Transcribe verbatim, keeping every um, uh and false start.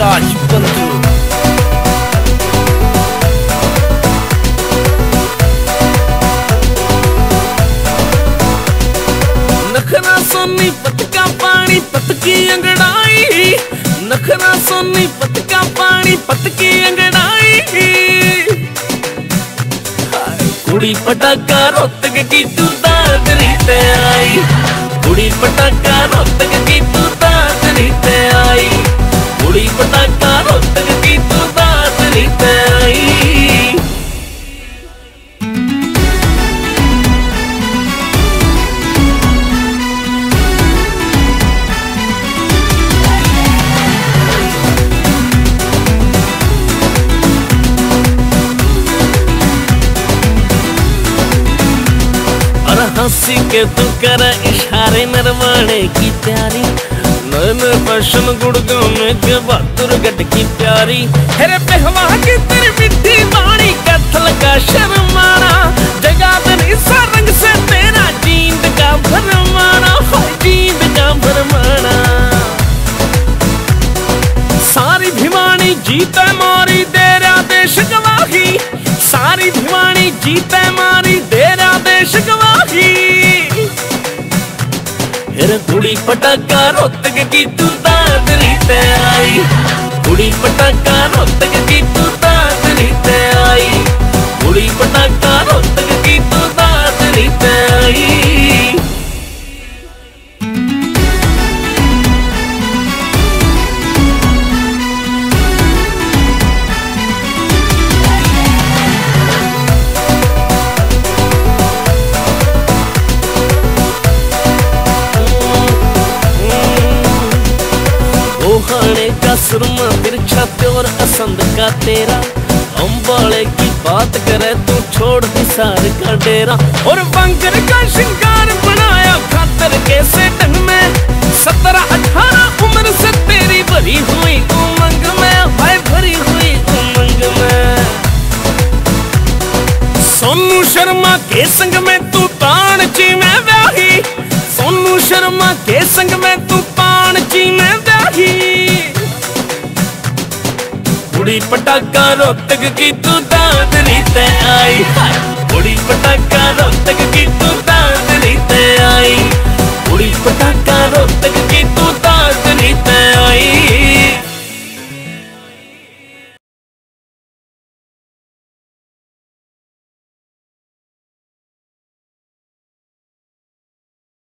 ताज बंधु। नखरा सोनी पत का पानी पत की अंगड़ाई, नखरा सोनी पत का पानी पत की अंगड़ाई। कुड़ी पटाका रोहतक की तू दादरी ते आई, कुड़ी पटाका रोहतक की तू दादरी ते आई, कुड़ी पटाका रोहतक की तू दादरी ते आई। हंसी के तू कर इशारे नरवाने की प्यारी, नन पशन गुड़गों में गवा दुर्गट की प्यारी। हेरे बेहवा की तेरी मिठी वाणी कथल का शर्माना, जगा दे रंग से तेरा जींद का भरमाना, जींद का भरमाना। सारी भिवानी जीते मारी तेरा देश गवाही, सारी भिवानी जीते मारी तेरा देश गवाही। फिर कुड़ी पटाका रोहतक की तू दादरी ते आई, कुड़ी पटाका रोहतक की तू दादरी ते आई, कुड़ी पटाका रोहतक की तू दादरी ते आई। सुरमा बिरछा प्योर असंद का तेरा, अम्बाले की बात करे तू छोड़ हिसार का डेरा। और बंकर का शिंगार बनाया खातर कैसे ढंग में, सत्रह अठारह उम्र से तेरी भरी हुई उमंग में, भाई भरी हुई उमंग में। सोनू शर्मा के संग में तू तान जी में ब्याही, सोनू शर्मा के संग में तू तान जी में ब्याही। कुड़ी पटाका रोहतक की तू दादरी ते आई, कुड़ी पटाका रोहतक की तू दादरी ते आई, कुड़ी पटाका रोहतक की तू दादरी।